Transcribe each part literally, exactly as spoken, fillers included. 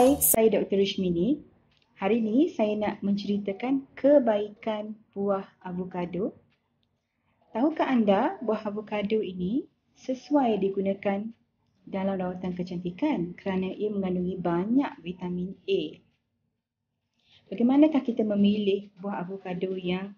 Hai, saya Doktor Rushmini. Hari ini saya nak menceritakan kebaikan buah avokado. Tahukah anda buah avokado ini sesuai digunakan dalam rawatan kecantikan kerana ia mengandungi banyak vitamin A. Bagaimanakah kita memilih buah avokado yang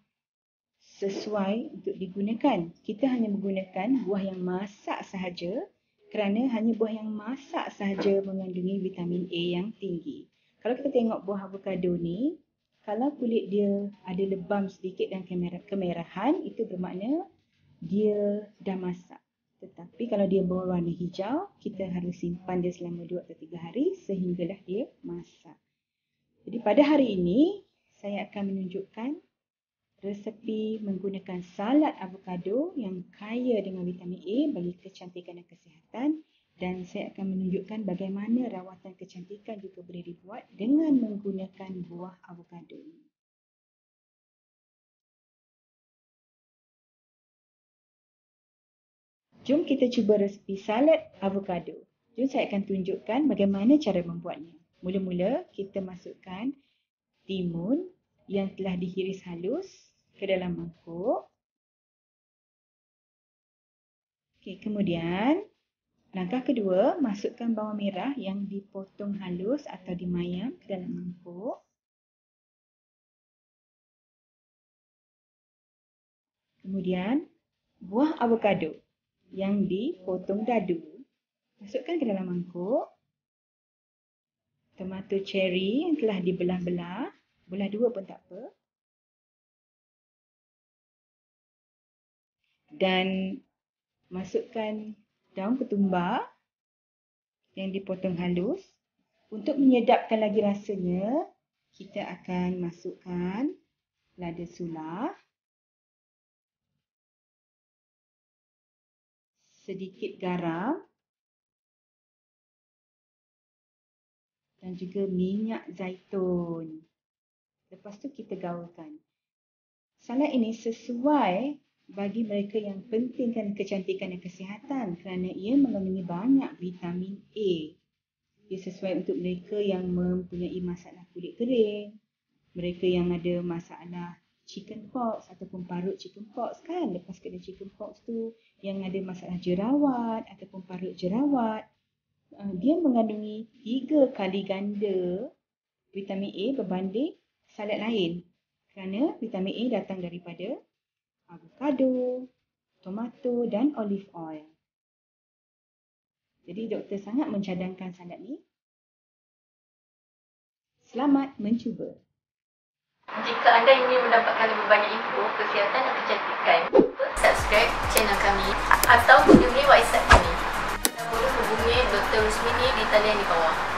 sesuai untuk digunakan? Kita hanya menggunakan buah yang masak sahaja, kerana hanya buah yang masak sahaja mengandungi vitamin A yang tinggi. Kalau kita tengok buah avokado ni, kalau kulit dia ada lebam sedikit dan kemerahan, itu bermakna dia dah masak. Tetapi kalau dia berwarna hijau, kita harus simpan dia selama dua atau tiga hari sehinggalah dia masak. Jadi pada hari ini, saya akan menunjukkan resepi menggunakan salad avokado yang kaya dengan vitamin A bagi kecantikan dan kesihatan, dan saya akan menunjukkan bagaimana rawatan kecantikan juga boleh dibuat dengan menggunakan buah avokado. Jom kita cuba resepi salad avokado. Jom saya akan tunjukkan bagaimana cara membuatnya. Mula-mula kita masukkan timun yang telah dihiris halus ke dalam mangkuk. Okey, kemudian langkah kedua, masukkan bawang merah yang dipotong halus atau dimayam ke dalam mangkuk. Kemudian buah avokado yang dipotong dadu, masukkan ke dalam mangkuk. Tomato cherry yang telah dibelah-belah, belah dua pun tak apa. Dan masukkan daun ketumbar yang dipotong halus. Untuk menyedapkan lagi rasanya, kita akan masukkan lada sulah, sedikit garam dan juga minyak zaitun. Lepas tu kita gaulkan. Salad ini sesuai bagi mereka yang pentingkan kecantikan dan kesihatan kerana ia mengandungi banyak vitamin A. Ia sesuai untuk mereka yang mempunyai masalah kulit kering, mereka yang ada masalah chickenpox ataupun parut chickenpox kan. Lepas kena chickenpox tu, yang ada masalah jerawat ataupun parut jerawat, dia mengandungi tiga kali ganda vitamin A berbanding salad lain. Kerana vitamin A datang daripada avokado, tomato dan olive oil. Jadi doktor sangat mencadangkan salad ni. Selamat mencuba. Jika anda ingin mendapatkan lebih banyak info kesihatan dan kecantikan, subscribe channel kami atau kunjungi website kami. Boleh hubungi Doktor Rushmini di talian di bawah.